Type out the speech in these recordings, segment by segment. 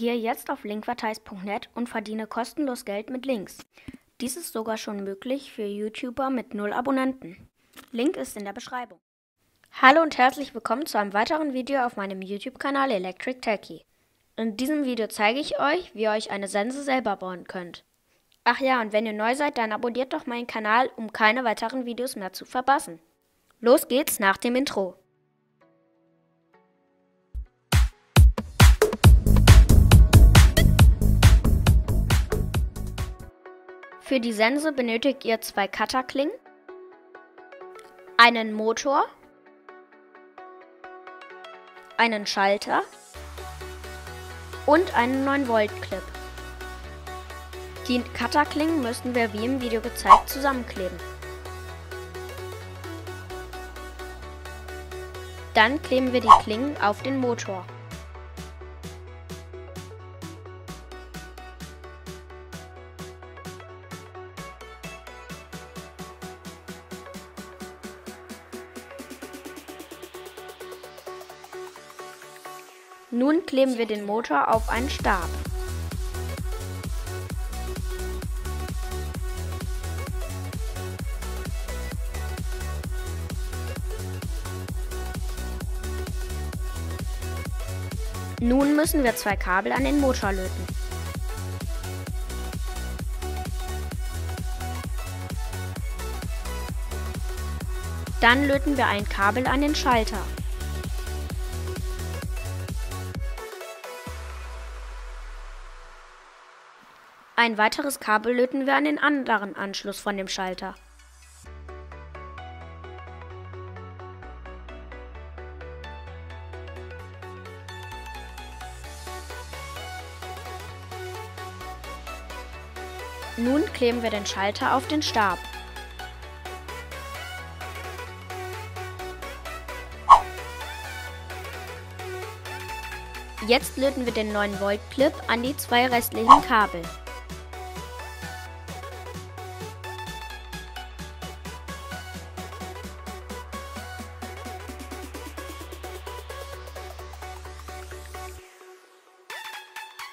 Gehe jetzt auf linkvertise.net und verdiene kostenlos Geld mit Links. Dies ist sogar schon möglich für YouTuber mit 0 Abonnenten. Link ist in der Beschreibung. Hallo und herzlich willkommen zu einem weiteren Video auf meinem YouTube-Kanal Electric Techy. In diesem Video zeige ich euch, wie ihr euch eine Sense selber bauen könnt. Ach ja, und wenn ihr neu seid, dann abonniert doch meinen Kanal, um keine weiteren Videos mehr zu verpassen. Los geht's nach dem Intro. Für die Sense benötigt ihr 2 Cutterklingen, einen Motor, einen Schalter und einen 9-Volt-Clip. Die Cutterklingen müssen wir wie im Video gezeigt zusammenkleben. Dann kleben wir die Klingen auf den Motor. Nun kleben wir den Motor auf einen Stab. Nun müssen wir 2 Kabel an den Motor löten. Dann löten wir ein Kabel an den Schalter. Ein weiteres Kabel löten wir an den anderen Anschluss von dem Schalter. Nun kleben wir den Schalter auf den Stab. Jetzt löten wir den 9-Volt-Clip an die 2 restlichen Kabel.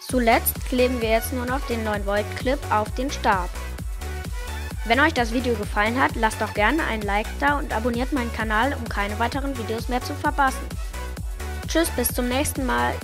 Zuletzt kleben wir jetzt nur noch den 9-Volt-Clip auf den Stab. Wenn euch das Video gefallen hat, lasst doch gerne ein Like da und abonniert meinen Kanal, um keine weiteren Videos mehr zu verpassen. Tschüss, bis zum nächsten Mal!